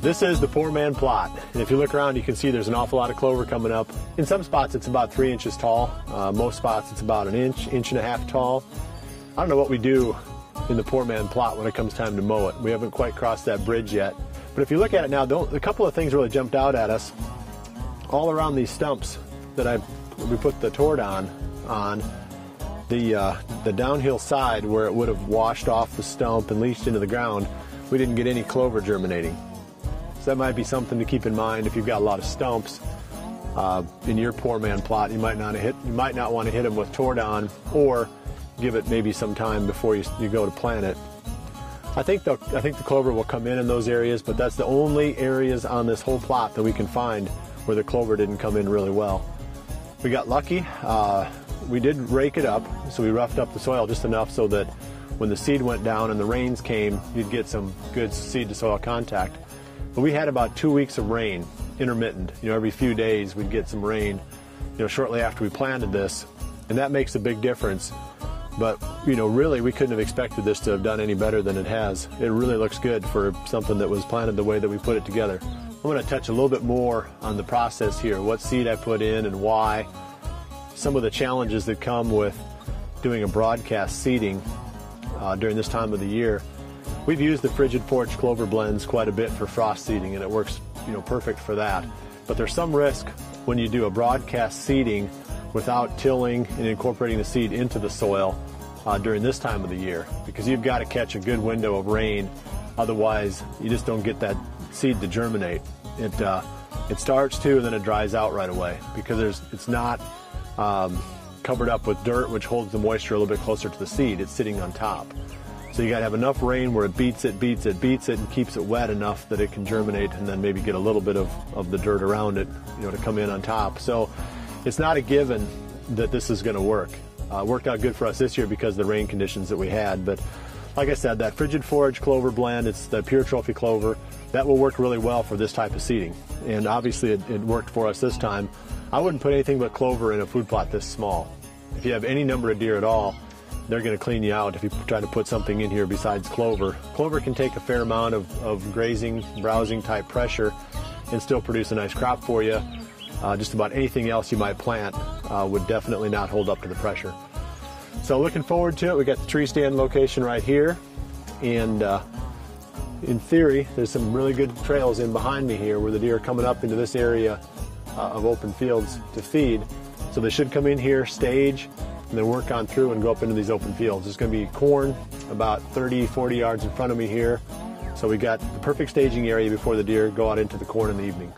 This is the Poor Man Plot, and if you look around you can see there's an awful lot of clover coming up. In some spots it's about 3 inches tall, most spots it's about an inch, inch and a half tall. I don't know what we do in the Poor Man Plot when it comes time to mow it. We haven't quite crossed that bridge yet. But if you look at it now, a couple of things really jumped out at us. All around these stumps that we put the Tordon on, the downhill side where it would have washed off the stump and leached into the ground, we didn't get any clover germinating. So that might be something to keep in mind if you've got a lot of stumps in your Poor Man Plot. You might not want to hit them with Tordon, or give it maybe some time before you go to plant it. I think the clover will come in those areas, but that's the only areas on this whole plot that we can find where the clover didn't come in really well. We got lucky. We did rake it up, so we roughed up the soil just enough so that when the seed went down and the rains came, you'd get some good seed-to-soil contact. But we had about 2 weeks of rain, intermittent. You know, every few days we'd get some rain, you know, shortly after we planted this, and that makes a big difference. But, you know, really we couldn't have expected this to have done any better than it has. It really looks good for something that was planted the way that we put it together. I'm going to touch a little bit more on the process here, what seed I put in and why, some of the challenges that come with doing a broadcast seeding during this time of the year. We've used the Frigid Forage clover blends quite a bit for frost seeding, and it works, you know, perfect for that. But there's some risk when you do a broadcast seeding without tilling and incorporating the seed into the soil during this time of the year, because you've got to catch a good window of rain, otherwise you just don't get that seed to germinate. It starts too, and then it dries out right away because it's not covered up with dirt, which holds the moisture a little bit closer to the seed. It's sitting on top. So you got to have enough rain where it beats it and keeps it wet enough that it can germinate, and then maybe get a little bit of the dirt around it, you know, to come in on top. So it's not a given that this is going to work. It worked out good for us this year because of the rain conditions that we had. But like I said, that Frigid Forage clover blend, it's the pure trophy clover, that will work really well for this type of seeding. And obviously it worked for us this time. I wouldn't put anything but clover in a food plot this small. If you have any number of deer at all, they're going to clean you out if you try to put something in here besides clover. Clover can take a fair amount of grazing, browsing type pressure and still produce a nice crop for you. Just about anything else you might plant would definitely not hold up to the pressure. So looking forward to it. We got the tree stand location right here, and in theory there's some really good trails in behind me here where the deer are coming up into this area of open fields to feed. So they should come in here, stage, and then work on through and go up into these open fields. There's going to be corn about 30, 40 yards in front of me here. So we got the perfect staging area before the deer go out into the corn in the evening.